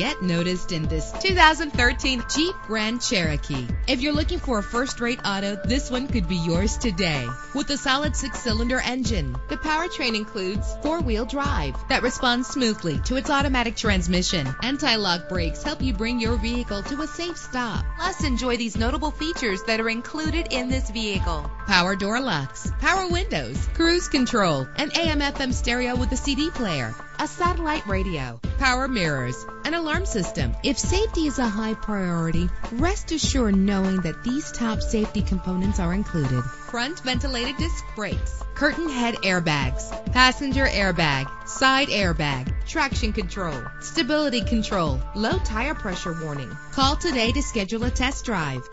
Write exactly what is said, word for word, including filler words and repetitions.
get noticed in this two thousand thirteen Jeep Grand Cherokee. If you're looking for a first-rate auto, this one could be yours today. With a solid six-cylinder engine, the powertrain includes four-wheel drive that responds smoothly to its automatic transmission. Anti-lock brakes help you bring your vehicle to a safe stop. Plus, enjoy these notable features that are included in this vehicle: power door locks, power windows, cruise control, an A M F M stereo with a C D player, a satellite radio, power mirrors, an alarm system. If safety is a high priority, rest assured knowing that these top safety components are included: front ventilated disc brakes, curtain head airbags, passenger airbag, side airbag, traction control, stability control, low tire pressure warning. Call today to schedule a test drive.